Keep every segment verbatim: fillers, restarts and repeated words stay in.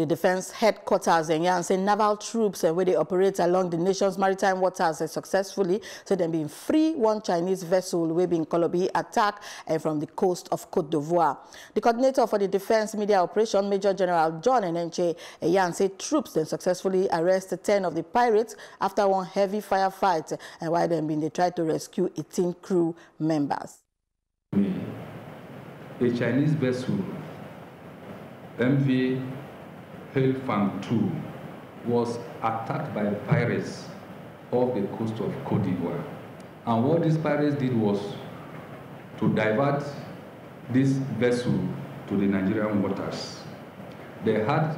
The defense headquarters and yeah, say naval troops and where they operate along the nation's maritime waters and successfully, so they've been free one Chinese vessel where been Colobi attacked and from the coast of Cote d'Ivoire. The coordinator for the defense media operation, Major General John N'enche, yeah, say troops then successfully arrested ten of the pirates after one heavy firefight, and while they've been they tried to rescue eighteen crew members. A Chinese vessel, M V Palm Two, was attacked by pirates off the coast of Cote d'Ivoire. And what these pirates did was to divert this vessel to the Nigerian waters. They had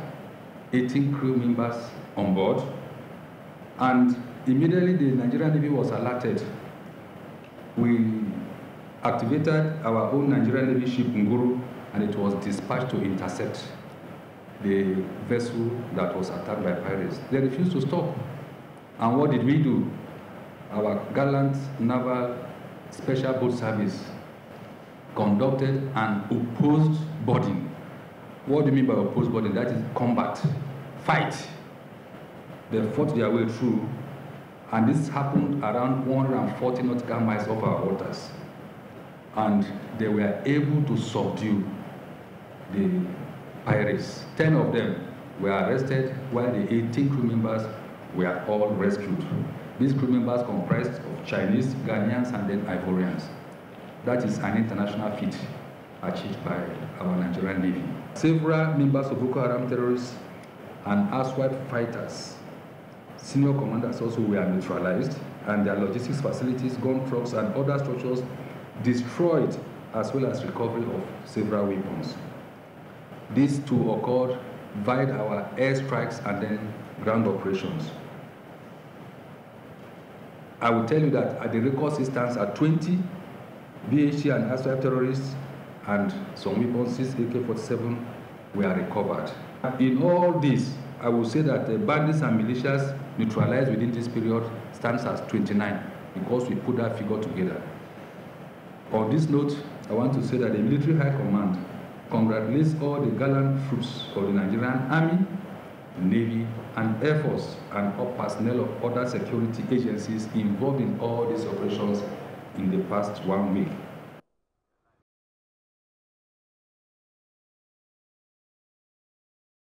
eighteen crew members on board, and immediately the Nigerian Navy was alerted. We activated our own Nigerian Navy ship, Nguru, and it was dispatched to intercept the vessel that was attacked by pirates. They refused to stop. And what did we do? Our gallant naval special boat service conducted an opposed boarding. What do you mean by opposed boarding? That is combat, fight. They fought their way through, and this happened around one hundred forty nautical miles of our waters. And they were able to subdue the pirates. Ten of them were arrested, while the eighteen crew members were all rescued. These crew members comprised of Chinese, Ghanaians, and then Ivorians. That is an international feat achieved by our Nigerian Navy. Several members of Boko Haram terrorists and Aswad fighters, senior commanders also were neutralized, and their logistics facilities, gun trucks, and other structures destroyed, as well as recovery of several weapons. These two occurred via our airstrikes and then ground operations. I will tell you that at the record stands at twenty V H T and A S W A P terrorists, and some weapons, A K forty-seven, were recovered. In all this, I will say that the bandits and militias neutralized within this period stands at twenty-nine, because we put that figure together. On this note, I want to say that the military high command congratulates all the gallant troops of the Nigerian Army, Navy, and Air Force, and all personnel of other security agencies involved in all these operations in the past one week.